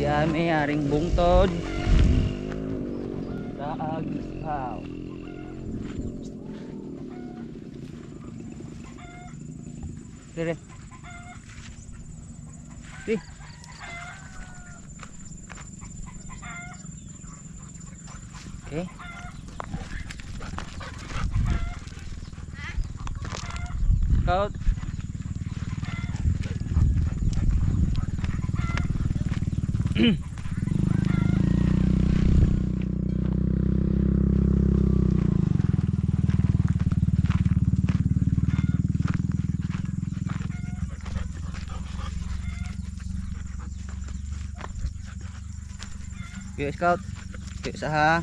Di ame aring bungtod daag aw. Dire. Di. Oke. Kaut. Yuk scout, yuk saha.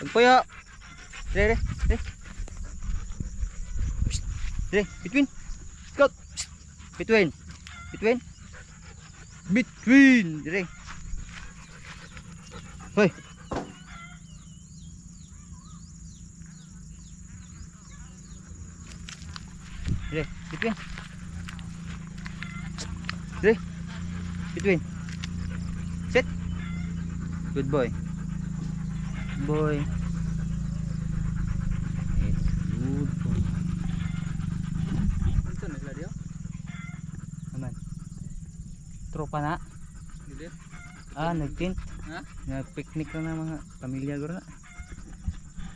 Pagpuyo. Dere, dere. Dere, between. Scout. Between. Between. Between. Dere. Hoy. Dere, between. Dre, between, sit, good boy, boy, it's good boy. Itu nih lah dia, aman. Tropa nak? Ah, ngetin, nge piknik karena mga pamilya gora.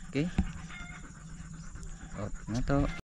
Oke, okay. Oh, nato.